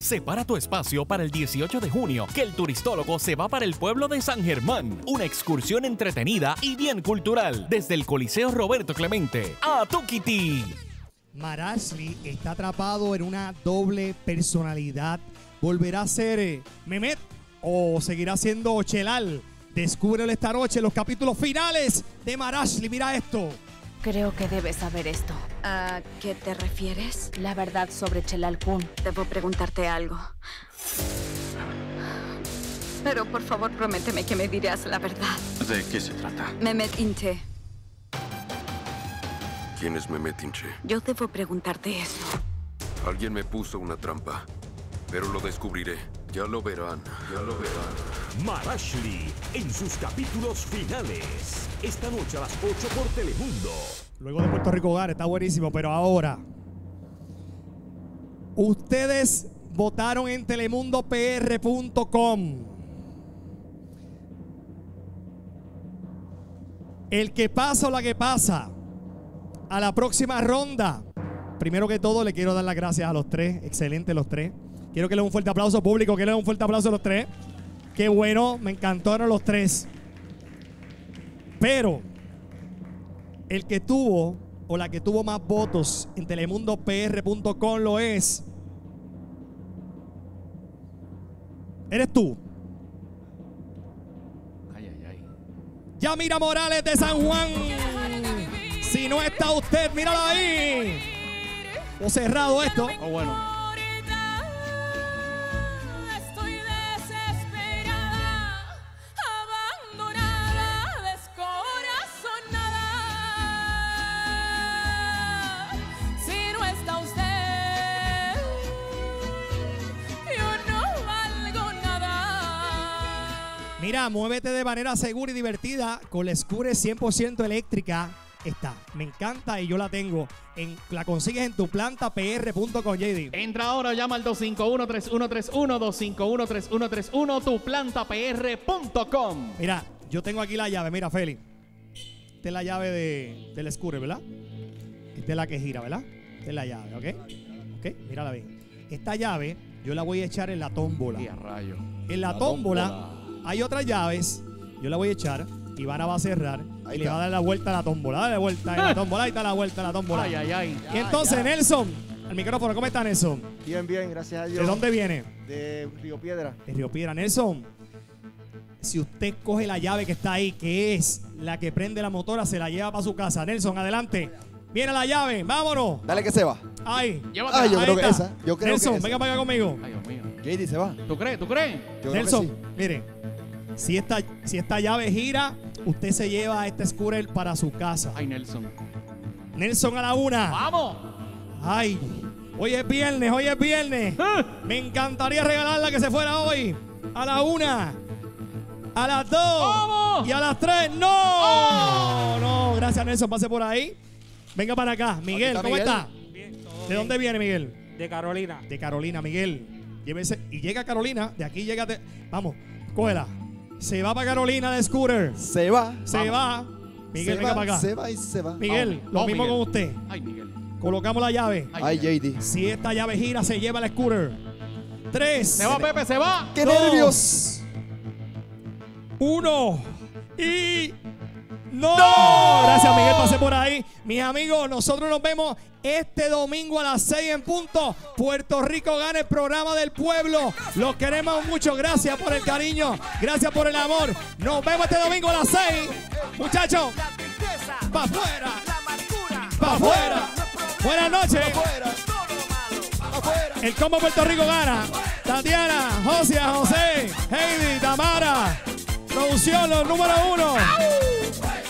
Separa tu espacio para el 18 de junio, que el turistólogo se va para el pueblo de San Germán. Una excursión entretenida y bien cultural desde el Coliseo Roberto Clemente. ¡A Tukiti! Marashly está atrapado en una doble personalidad. ¿Volverá a ser Mehmet o seguirá siendo Chelal? Descúbrelo esta noche en los capítulos finales de Marashly. Mira esto. Creo que debes saber esto. ¿A qué te refieres? La verdad sobre Chelal Kun. Debo preguntarte algo. Pero por favor, prométeme que me dirás la verdad. ¿De qué se trata? Mehmet Ince. ¿Quién es Mehmet Ince? Yo debo preguntarte eso. Alguien me puso una trampa, pero lo descubriré. Ya lo verán, ya lo verán. Marashly, en sus capítulos finales. Esta noche a las 8 por Telemundo. Luego de Puerto Rico Gana, está buenísimo, pero ahora. Ustedes votaron en telemundopr.com. El que pasa o la que pasa a la próxima ronda. Primero que todo, le quiero dar las gracias a los tres. Excelente los tres. Quiero que le den un fuerte aplauso, público. Quiero que le den un fuerte aplauso a los tres. Qué bueno, me encantaron los tres. Pero el que tuvo o la que tuvo más votos en telemundopr.com lo es. Eres tú. Ay, ay, ay. Yamira Morales de San Juan. Si no está usted, míralo ahí. O cerrado esto. O bueno. Mira, muévete de manera segura y divertida con la Escure 100% eléctrica. Está, me encanta y yo la tengo. La consigues en tuplantapr.com, JD. Entra ahora, llama al 251-3131, 251-3131, tuplantapr.com. Mira, yo tengo aquí la llave, mira, Feli. Esta es la llave de la Escure, ¿verdad? Esta es la que gira, ¿verdad? Esta es la llave, ¿ok? Ok, mírala bien. Esta llave yo la voy a echar en la tómbola. ¡Qué rayo! En la tómbola. Hay otras llaves, yo la voy a echar, Ivana va a cerrar y le va a dar la vuelta a la tómbola. Dale vuelta a la tómbola, ahí está la vuelta a la tómbola. Ay, ay, ay. Y entonces, Nelson, al micrófono, ¿cómo está Nelson? Bien, bien, gracias a Dios. ¿De dónde viene? De Río Piedra. De Río Piedra. Nelson, si usted coge la llave que está ahí, que es la que prende la motora, se la lleva para su casa. Nelson, adelante. Viene la llave, vámonos. Dale que se va. Ay, llévatela. Ay, yo creo que esa. Yo creo Nelson, que esa. Venga para acá conmigo. Ay, Dios mío. JD, se va. ¿Tú crees? ¿Tú crees? Yo Nelson, creo que sí. Mire. Si esta llave gira, usted se lleva a este Escure para su casa. Ay, Nelson. Nelson a la una. ¡Vamos! Ay, hoy es viernes, hoy es viernes. ¿Ah? Me encantaría regalarla que se fuera hoy. A la una, a las dos y a las tres. ¡No! ¡Oh! No, gracias, Nelson. Pase por ahí. Venga para acá. Miguel, ¿cómo está? Bien, todo ¿De bien. Dónde viene, Miguel? De Carolina. De Carolina, Miguel. Llévese. Y llega Carolina. De aquí llega. Vamos, cógela. Se va para Carolina de Scooter. Se va. Se va. Miguel, venga para acá. Se va y se va. Miguel, lo mismo con usted. Ay, Miguel. Colocamos la llave. Ay, JD. Si esta llave gira, se lleva la Scooter. 3. Se va, Pepe, se va. ¡Qué nervios! 1. Y... ¡No! Gracias, Miguel, pasé por ahí. Mis amigos, nosotros nos vemos este domingo a las 6 en punto. Puerto Rico Gana, el programa del pueblo. Los queremos mucho. Gracias por el cariño. Gracias por el amor. Nos vemos este domingo a las 6. Muchachos, pa' afuera. Pa' afuera. Buenas noches. El combo Puerto Rico Gana. Tatiana, Josia, José, Heidi, Tamara. Producción, los número 1.